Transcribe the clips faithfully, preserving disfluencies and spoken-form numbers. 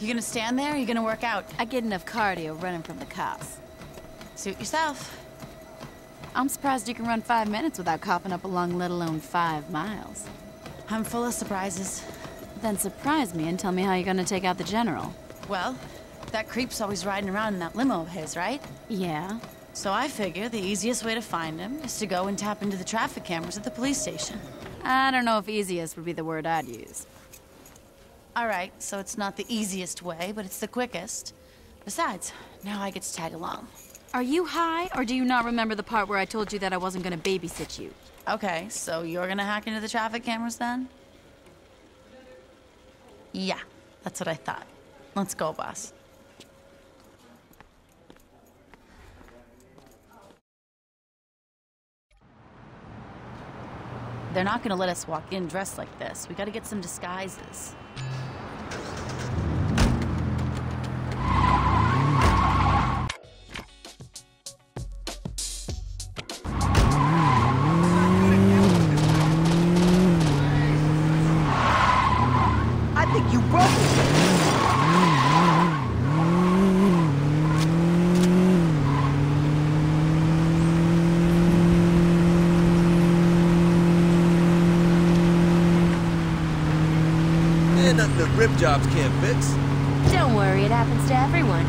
You gonna stand there or you gonna work out? I get enough cardio running from the cops. Suit yourself. I'm surprised you can run five minutes without coughing up a lung, let alone five miles. I'm full of surprises. Then surprise me and tell me how you're gonna take out the general. Well, that creep's always riding around in that limo of his, right? Yeah. So I figure the easiest way to find him is to go and tap into the traffic cameras at the police station. I don't know if easiest would be the word I'd use. All right, so it's not the easiest way, but it's the quickest. Besides, now I get to tag along. Are you high, or do you not remember the part where I told you that I wasn't gonna babysit you? Okay, so you're gonna hack into the traffic cameras then? Yeah, that's what I thought. Let's go, boss. They're not gonna let us walk in dressed like this. We gotta get some disguises. Rip jobs can't fix. Don't worry, it happens to everyone.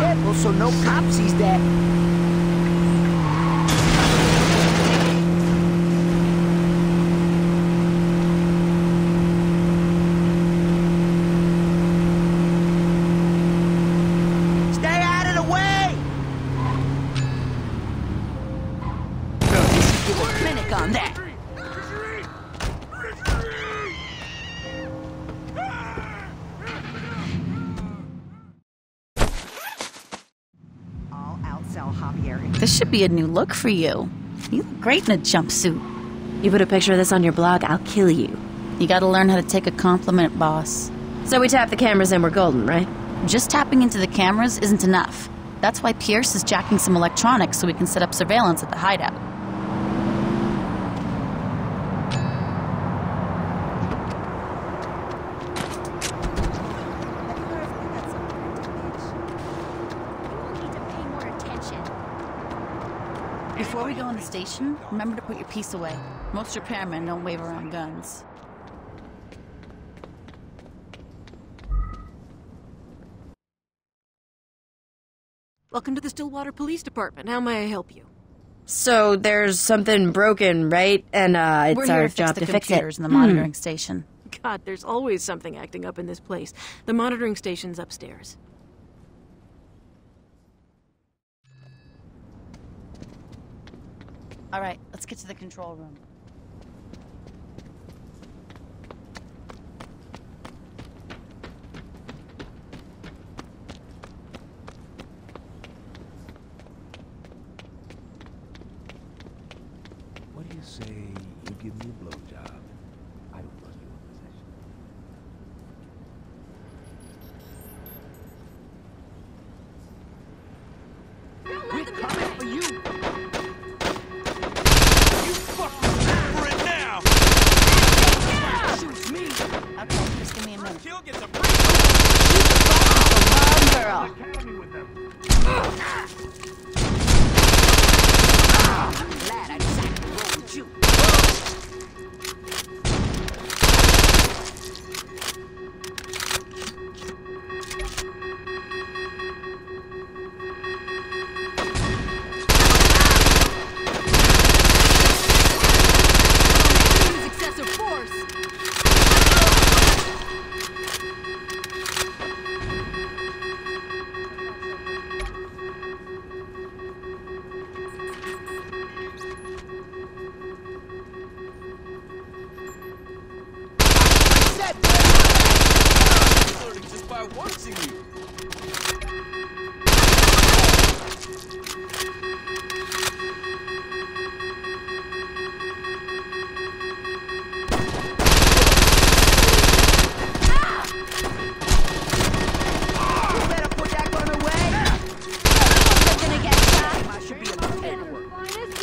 Yeah, well, so no cop sees that. This should be a new look for you. You look great in a jumpsuit. You put a picture of this on your blog, I'll kill you. You gotta learn how to take a compliment, boss. So we tap the cameras and we're golden, right? Just tapping into the cameras isn't enough. That's why Pierce is jacking some electronics so we can set up surveillance at the hideout. Before we go in the station, remember to put your piece away. Most repairmen don't wave around guns. Welcome to the Stillwater Police Department. How may I help you? So there's something broken, right? And uh, it's our job to fix it. We're here to fix the computers in the monitoring station. God, there's always something acting up in this place. The monitoring station's upstairs. All right, let's get to the control room. What do you say you give me a blowjob? I don't trust you in possession. We're coming for you!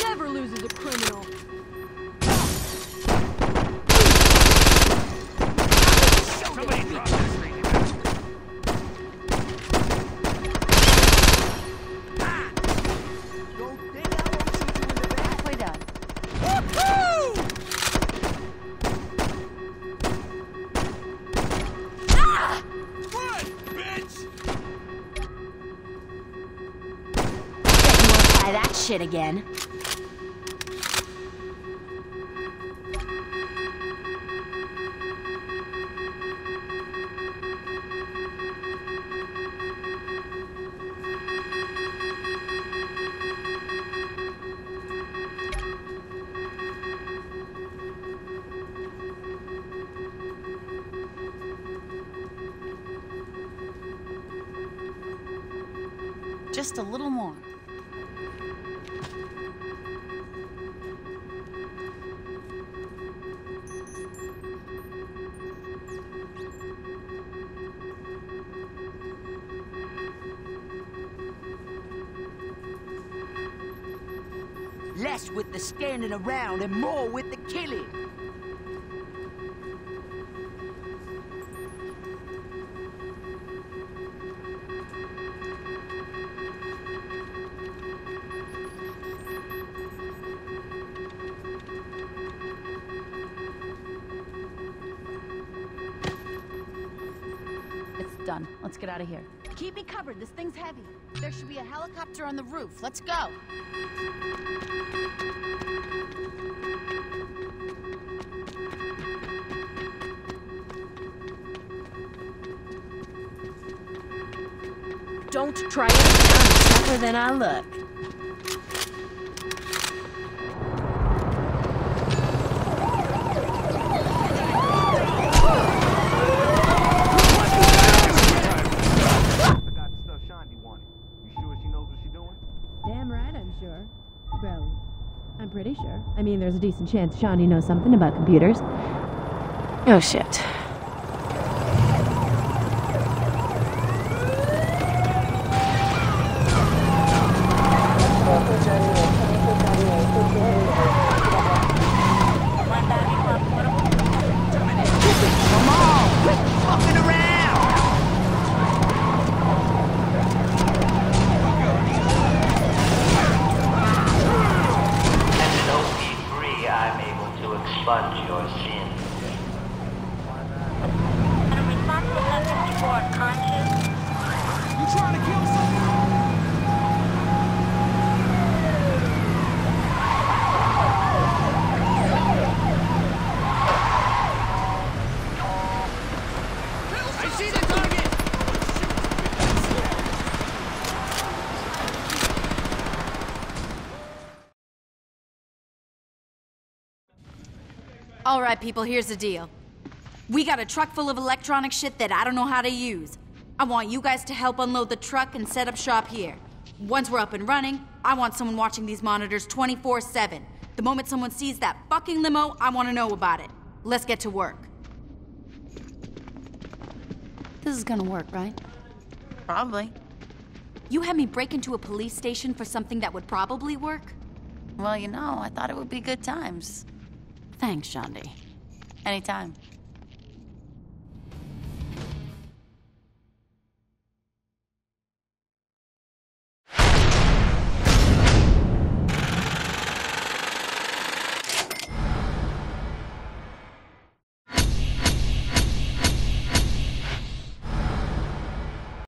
Never loses a criminal. shit again. Just a little more. Less with the standing around and more with the killing. Done. Let's get out of here. Keep me covered. This thing's heavy. There should be a helicopter on the roof. Let's go. Don't try to sound tougher than I look. I'm pretty sure. I mean, there's a decent chance Shawnee knows something about computers. Oh, shit. All right, people, here's the deal. We got a truck full of electronic shit that I don't know how to use. I want you guys to help unload the truck and set up shop here. Once we're up and running, I want someone watching these monitors twenty-four seven. The moment someone sees that fucking limo, I want to know about it. Let's get to work. This is gonna work, right? Probably. You had me break into a police station for something that would probably work? Well, you know, I thought it would be good times. Thanks, Shaundi. Anytime.